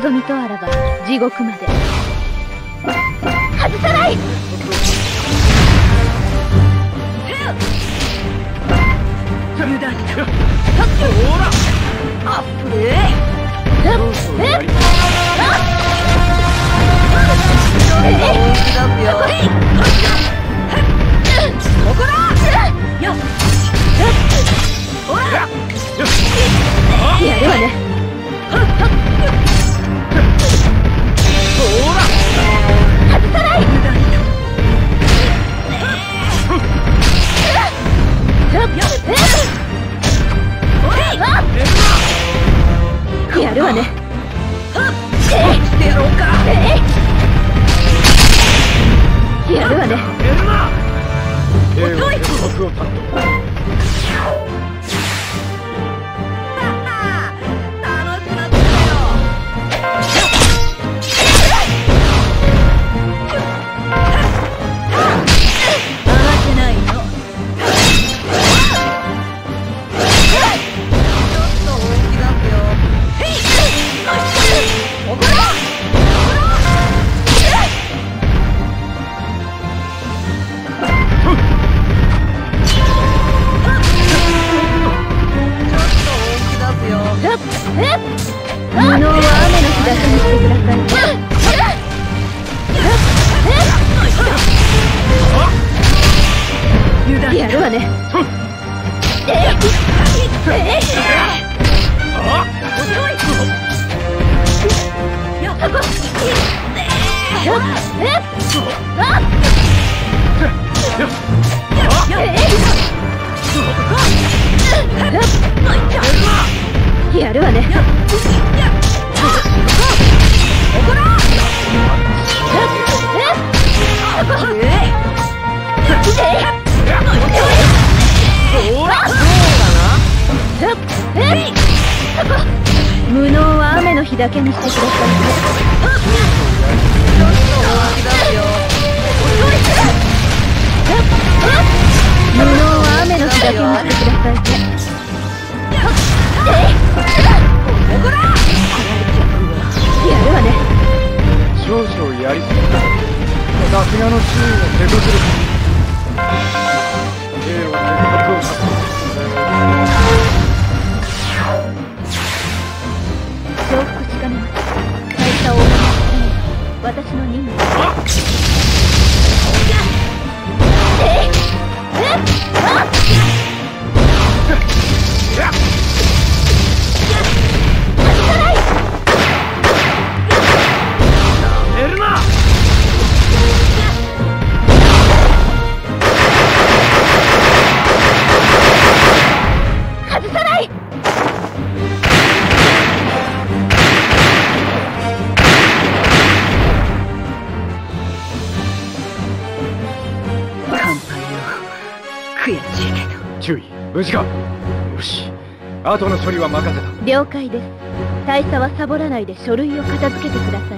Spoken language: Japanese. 望みとあらば地獄まで外さない。無駄だ。ほらアップでやるわね。やるわね。やるわね。やるわね。無能は雨の日だけにしてください。無能は雨の日だけにしてください。やるわね。少々やりすぎた。さすがのチームの手こずる降伏しかねます。会社を守るために私の任務です。無事か。よし、後の処理は任せた。了解です。大佐はサボらないで書類を片付けてください。